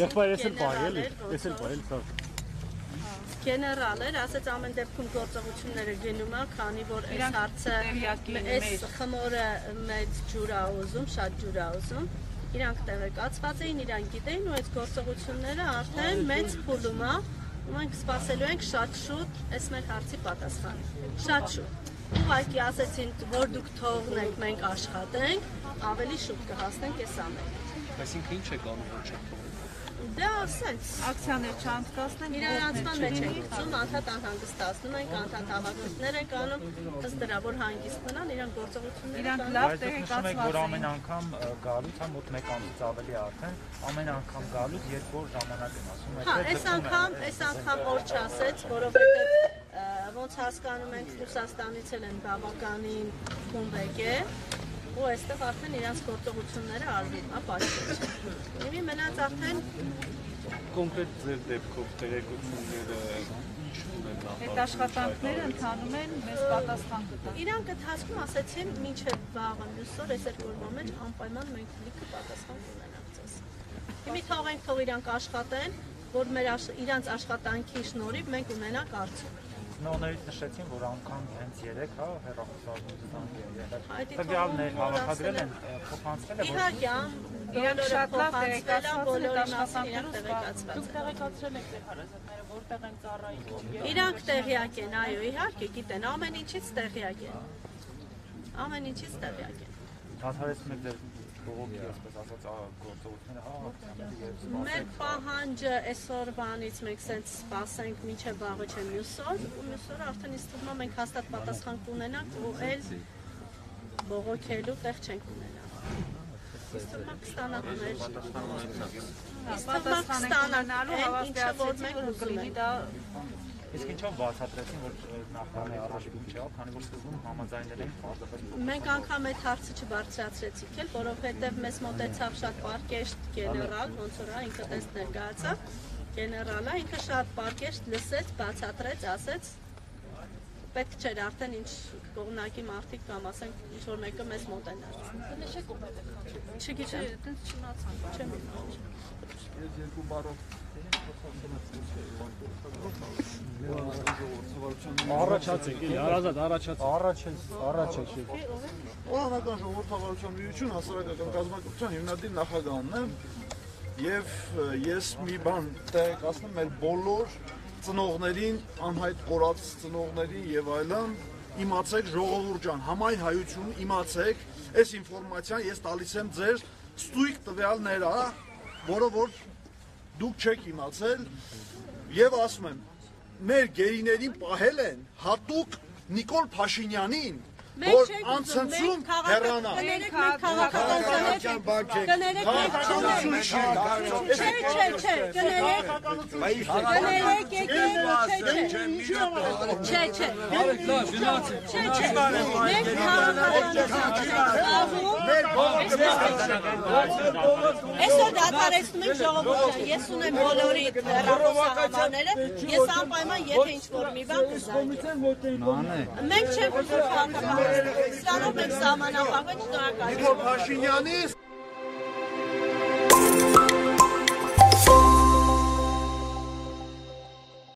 Եղբայր ես էլ բայ էլի, ես էլ բայ էլի սա։ Գեներալ էր, ասաց ամեն դեպքում գործողությունները գնում է, քանի որ այս հարցը այս խմորը մեծ ջուր է ուզում, շատ ջուր է ուզում։ Իրանք տեղեկացված էին, իրանք գիտեին ու այս գործողությունները արդեն մեծ փուլում է։ Մենք սպասելու ենք շատ շուտ այս մեր հարցի պատասխանը։ Շատ շուտ։ Ուղղակի ասեցին, որ դուք թողնեք, մենք աշխատենք, ավելի շուտ կհասնենք այս ամենը։ Այսինքն ի՞նչ է կարող չփոխել։ Դա ասենց ակցիաներ չանցկացնեն, իրականացման մեջ են գցում, անդադար անհանգստացնում ենք, անդադար հավաքություններ են անում, ըստ դրա որ հանգիստ մնան, իրան գործողությունները իրան լավ տեղեկացված են։ Որ ամեն անգամ գալուց, մոտ 1 ամսից ավելի արդեն, ամեն անգամ գալուց 2 ժամանակ են ասում, այս անգամ օր չասեց, որովհետև ոնց հասկանում ենք Ռուսաստանից են բավականին խումբեկե ու այստեղ արդեն իրանց գործողությունները արվում է պատճառը։ Եվ մնաց արդեն կոնկրետ ձեր դեպքով տեղեկությունները այդ աշխատանքները ընթանում են մեզ պատասխան կտա։ Իրանք այդ հասկում ասացին մինչև վաղը մյուսօր այս երկու մոմենտ անպայման մենք լիքը պատասխան կունենանք ցես։ Հիմա թողենք թող իրանք աշխատեն, որ մեր իրանց աշխատանքի շնորհիվ մենք ունենանք արդյունք։ Նորից նշեցին, որ անգամ հենց 3 Մեր պահանջը այսօրվանից մենք սենց սպասենք մինչև վաղը չէ մյուսօր, ու մյուսօր արդեն ինձ թվում է մենք հաստատ պատասխան կունենանք ու այլ բողոքելու տեղ չենք ունենա։ Ինձ թվում է կստանանք մեր պատասխանանալու հավաստիացիք։ Իսկ ինչով բացատրեցին, որ նախքան առաջին չէ, քանի որ սկզբում համաձայնել էին պարզապես։ Մենք անգամ այդ հարցը չբարձրացրեցինք էլ, որովհետև մեզ մոտեցավ շատ պարկեշտ գեներալ, ոնց որ ինքը դες ներկայացավ, գեներալը ինքը շատ պարկեշտ լսեց, բացատրեց, ասեց, պետք չէր արդեն ինչ կողմնակի մարդիկ կամ ասենք ինչ որ մեկը մեզ մոտենաց։ Նշեք ում է դա։ Չգիտեմ, այտենց չնացան, չեմ գիտեմ։ Առաջացեք, Ազատ, առաջացեք։ Առաջացեք։ Օղակական ժողովրդավարության միություն հասարակական կազմակերպության հիմնադիր նախագահն եմ եւ ես մի բան տեղեկացնում եմ բոլոր ծնողներին, անհայտ կորած ծնողներին եւ այլն, իմացեք ժողովուրդ ջան, համայն հայությունը իմացեք, այս ինֆորմացիան ես տալիս եմ ձեր ստույգ տվյալներ, որը որ դուք չեք իմացել եւ ասում եմ մեր գերիներին պահել են հատուկ Նիկոլ Փաշինյանին որ անցնցում հեռանա մենք քաղաքական Ստանով եք սամանապահվեք շնորհակալություն։ Նիկոլ Փաշինյանից